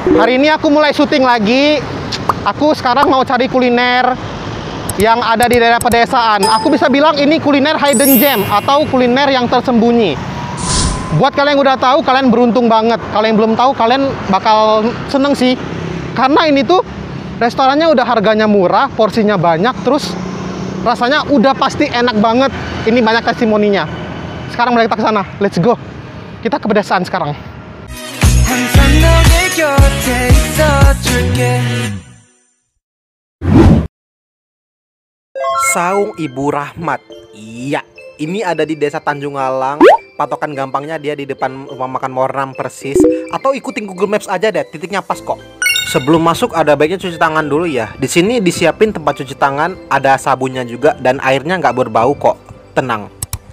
Hari ini aku mulai syuting lagi. Aku sekarang mau cari kuliner yang ada di daerah pedesaan. Aku bisa bilang ini kuliner hidden gem atau kuliner yang tersembunyi. Buat kalian yang udah tahu, kalian beruntung banget. Kalau yang belum tahu, kalian bakal seneng sih. Karena ini tuh restorannya udah harganya murah, porsinya banyak, terus rasanya udah pasti enak banget. Ini banyak testimoninya. Sekarang mari kita ke sana. Let's go. Kita ke pedesaan sekarang. Saung Ibu Rahmat. Iya, ini ada di Desa Tanjung Alang. Patokan gampangnya dia di depan rumah makan Warram Persis. Atau ikutin Google Maps aja deh, titiknya pas kok. Sebelum masuk ada baiknya cuci tangan dulu ya. Di sini disiapin tempat cuci tangan, ada sabunnya juga dan airnya nggak berbau kok. Tenang.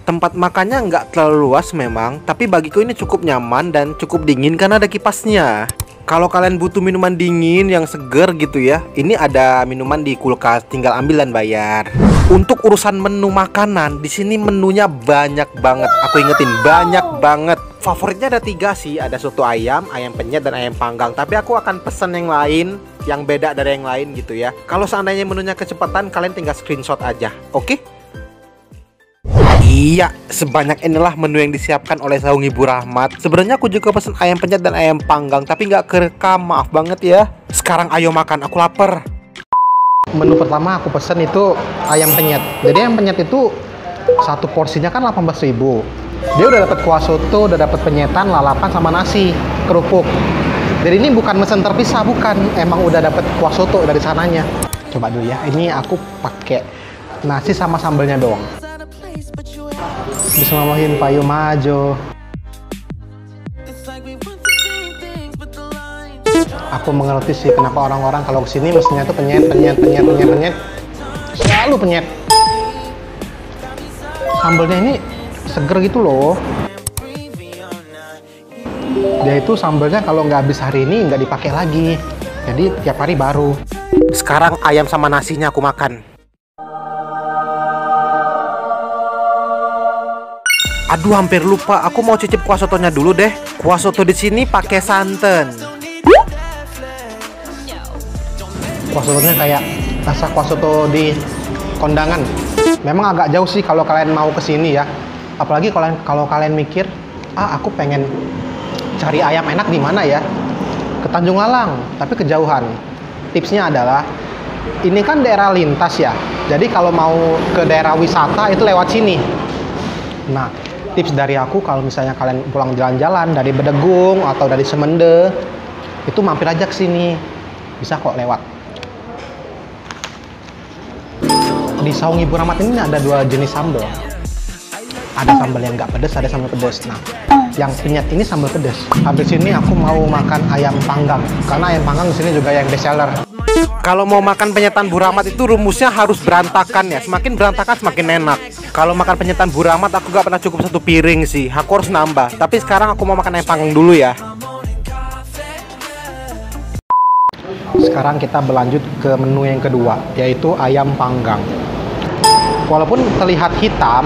Tempat makannya nggak terlalu luas memang, tapi bagiku ini cukup nyaman dan cukup dingin karena ada kipasnya. Kalau kalian butuh minuman dingin yang seger gitu ya, ini ada minuman di kulkas, tinggal ambil dan bayar. Untuk urusan menu makanan, di sini menunya banyak banget. Aku ingetin, banyak banget. Favoritnya ada 3 sih, ada soto ayam penyet, dan ayam panggang. Tapi aku akan pesan yang lain, yang beda dari yang lain gitu ya. Kalau seandainya menunya kecepatan, kalian tinggal screenshot aja, oke? Iya, sebanyak inilah menu yang disiapkan oleh Saung Ibu Rahmat. Sebenarnya aku juga pesen ayam penyet dan ayam panggang, tapi nggak kerekam, maaf banget ya. Sekarang ayo makan, aku lapar. Menu pertama aku pesen itu ayam penyet. Jadi ayam penyet itu satu porsinya kan 18.000. Dia udah dapat kuah soto, udah dapat penyetan, lalapan sama nasi kerupuk. Jadi ini bukan mesen terpisah, bukan. Emang udah dapat kuah soto dari sananya. Coba dulu ya. Ini aku pakai nasi sama sambalnya doang. Bismillahirrahmanirrahim, payu majo. Aku mengerti sih kenapa orang-orang kalau kesini mestinya tuh penyet. Selalu penyet. Sambalnya ini seger gitu loh. Dia itu sambalnya kalau nggak habis hari ini nggak dipakai lagi. Jadi tiap hari baru. Sekarang ayam sama nasinya aku makan. Aduh, hampir lupa. Aku mau cicip kuah sotonya dulu deh. Kuah soto di sini pakai santan. Kuah sotonya kayak rasa kuah soto di kondangan. Memang agak jauh sih kalau kalian mau kesini ya. Apalagi kalau kalian mikir, aku pengen cari ayam enak di mana ya? Ke Tanjung Lalang, tapi kejauhan. Tipsnya adalah, ini kan daerah lintas ya. Jadi kalau mau ke daerah wisata itu lewat sini. Nah, tips dari aku kalau misalnya kalian pulang jalan-jalan dari Bedegung atau dari Semendeh, itu mampir aja ke sini. Bisa kok lewat. Di Saung Ibu Rahmat ini ada 2 jenis sambal. Ada sambal yang nggak pedes, ada sambal pedes. Nah, yang penyet ini sambal pedes. Habis ini aku mau makan ayam panggang. Karena ayam panggang di sini juga yang best seller. Kalau mau makan penyetan Bu Rahmat itu rumusnya harus berantakan ya. Semakin berantakan semakin enak. Kalau makan penyetan Bu Rahmat aku gak pernah cukup 1 piring sih. Aku harus nambah. Tapi sekarang aku mau makan ayam panggang dulu ya. Sekarang kita berlanjut ke menu yang kedua, yaitu ayam panggang. Walaupun terlihat hitam,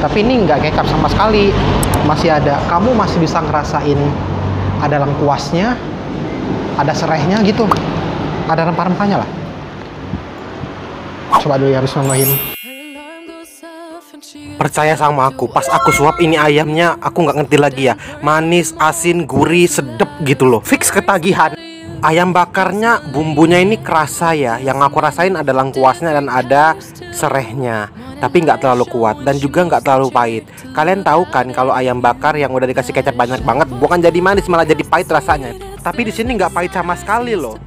tapi ini nggak kecap sama sekali. Masih ada, kamu masih bisa ngerasain ada lengkuasnya, ada serehnya gitu, ada rempah-rempahnya lah. Coba dulu ya, harus nambahin. Percaya sama aku, pas aku suap ini ayamnya, aku nggak ngerti lagi ya, manis, asin, gurih, sedep gitu loh, fix ketagihan. Ayam bakarnya, bumbunya ini kerasa ya. Yang aku rasain ada lengkuasnya dan ada serehnya, tapi nggak terlalu kuat dan juga nggak terlalu pahit. Kalian tahu kan kalau ayam bakar yang udah dikasih kecap banyak banget, bukan jadi manis malah jadi pahit rasanya. Tapi di sini nggak pahit sama sekali loh.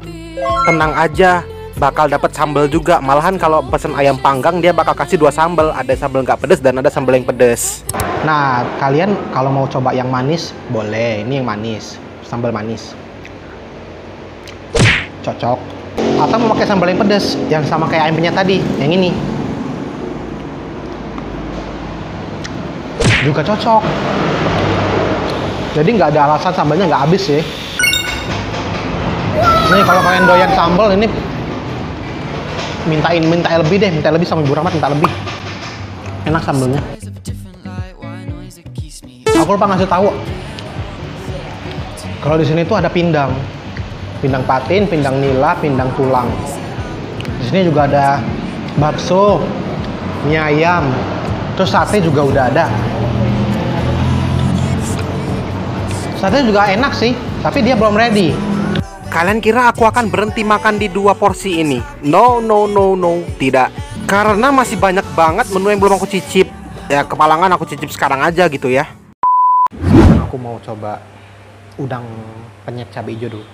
Tenang aja, bakal dapat sambal juga. Malahan kalau pesen ayam panggang dia bakal kasih 2 sambal, ada sambal nggak pedes dan ada sambal yang pedes. Nah, kalian kalau mau coba yang manis boleh. Ini yang manis, sambal manis. Cocok. Atau mau pakai sambal yang pedas, yang sama kayak ayam penyet tadi, yang ini juga cocok. Jadi nggak ada alasan sambalnya nggak habis ya. Ini kalau kalian doyan sambal ini, minta lebih deh, minta lebih sama Ibu Rahmat, minta lebih. Enak sambalnya. Aku lupa ngasih tahu. Kalau di sini tuh ada pindang. Pindang patin, pindang nila, pindang tulang. Di sini juga ada bakso, mie ayam. Terus sate juga udah ada. Sate juga enak sih, tapi dia belum ready. Kalian kira aku akan berhenti makan di dua porsi ini? No, no, no, no, tidak. Karena masih banyak banget menu yang belum aku cicip. Ya, kepalangan aku cicip sekarang aja gitu ya. Aku mau coba udang penyet cabai hijau dulu.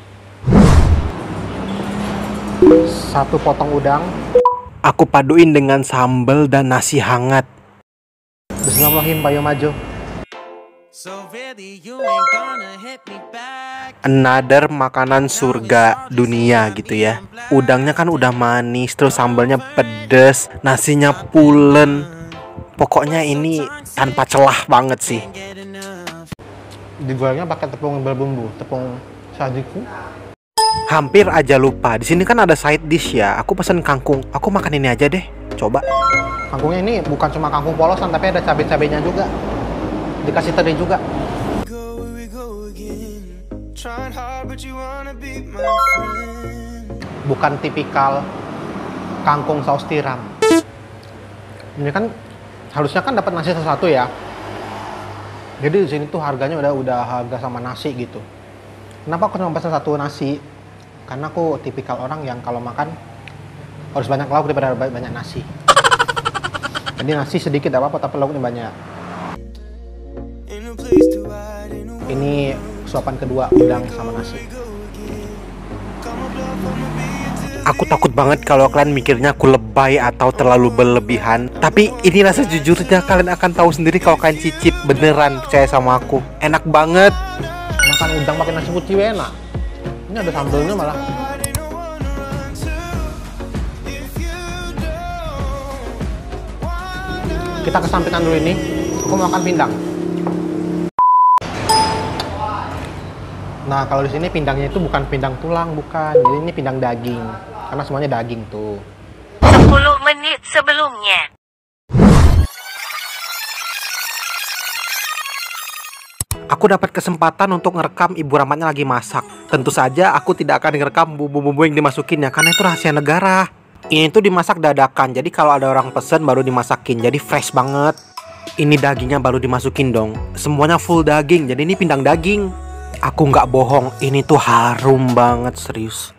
Satu potong udang. Aku paduin dengan sambal dan nasi hangat. Bismillahirrahmanirrahim, payo maju. Another makanan surga dunia gitu ya. Udangnya kan udah manis, terus sambalnya pedes, nasinya pulen. Pokoknya ini tanpa celah banget sih. Digorengnya pakai tepung berbumbu, tepung sajiku. Hampir aja lupa, di sini kan ada side dish ya. Aku pesen kangkung, aku makan ini aja deh. Coba. Kangkungnya ini bukan cuma kangkung polosan, tapi ada cabai-cabainya juga. Dikasih teri juga. Bukan tipikal kangkung saus tiram. Ini kan harusnya kan dapat nasi satu ya. Jadi di sini tuh harganya udah harga sama nasi gitu. Kenapa aku cuma pesan satu nasi? Karena aku tipikal orang yang kalau makan harus banyak lauk daripada banyak nasi. Jadi nasi sedikit gak apa-apa, tapi lauknya banyak. Ini suapan kedua, udang sama nasi. Aku takut banget kalau kalian mikirnya aku lebay atau terlalu berlebihan. Tapi inilah sejujurnya, kalian akan tahu sendiri kalau kalian cicip. Beneran, percaya sama aku. Enak banget. Makan udang pakai nasi putih enak. Ini ada sambalnya malah. Kita kesampingkan dulu ini. Aku mau makan pindang. Nah, kalau di sini pindangnya itu bukan pindang tulang, bukan. Jadi ini pindang daging. Karena semuanya daging tuh. 10 menit sebelumnya. Aku dapat kesempatan untuk ngerekam Ibu Rahmatnya lagi masak. Tentu saja aku tidak akan ngerekam bumbu-bumbu yang dimasukinnya, karena itu rahasia negara. Ini tuh dimasak dadakan. Jadi kalau ada orang pesen baru dimasakin. Jadi fresh banget. Ini dagingnya baru dimasukin dong. Semuanya full daging. Jadi ini pindang daging. Aku nggak bohong, ini tuh harum banget, serius.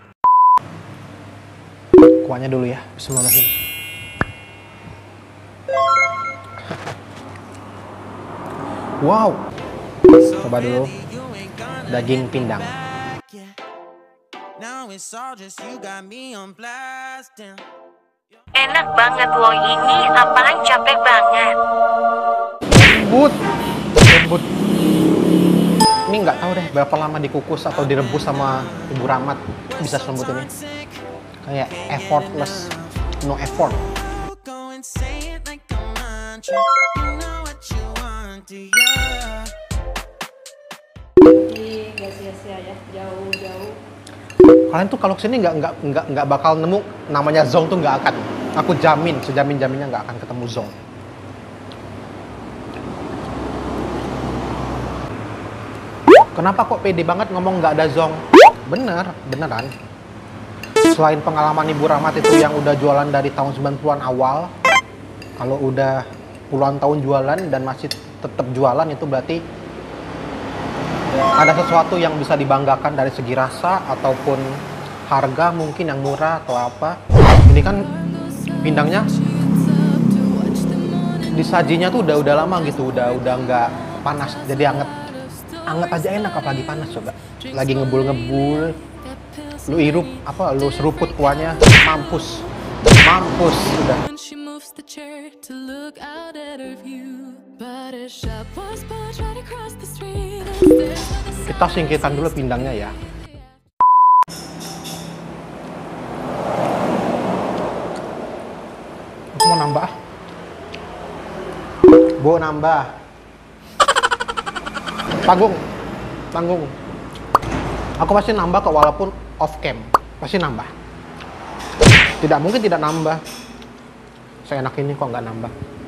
Kuahnya dulu ya, bismillahirrahmanirrahim. Wow. Coba dulu daging pindang. Enak banget loh ini, apaan capek banget. Lembut. Ini nggak tahu deh berapa lama dikukus atau direbus sama Ibu Rahmat bisa selembut ini. Kayak effortless, no effort. Ini nggak sia-sia ya, jauh-jauh. Kalian tuh kalau kesini nggak bakal nemu namanya Zong tuh nggak akan. Aku jamin, sejamin-jaminnya nggak akan ketemu Zong. Kenapa kok pede banget ngomong nggak ada zong? Beneran. Selain pengalaman Ibu Rahmat itu yang udah jualan dari tahun 90-an awal, kalau udah puluhan tahun jualan dan masih tetap jualan itu berarti ada sesuatu yang bisa dibanggakan dari segi rasa ataupun harga mungkin yang murah atau apa. Ini kan pindangnya disajinya tuh udah lama gitu, udah nggak panas, jadi anget. Anget aja enak, apalagi panas coba. Lagi ngebul-ngebul, lu irup, apa lu seruput kuahnya, mampus udah. Kita singkitan dulu pindangnya ya. Aku mau nambah, tanggung. Aku pasti nambah kok, walaupun off cam pasti nambah. Tidak mungkin tidak nambah. Seenak ini kok nggak nambah.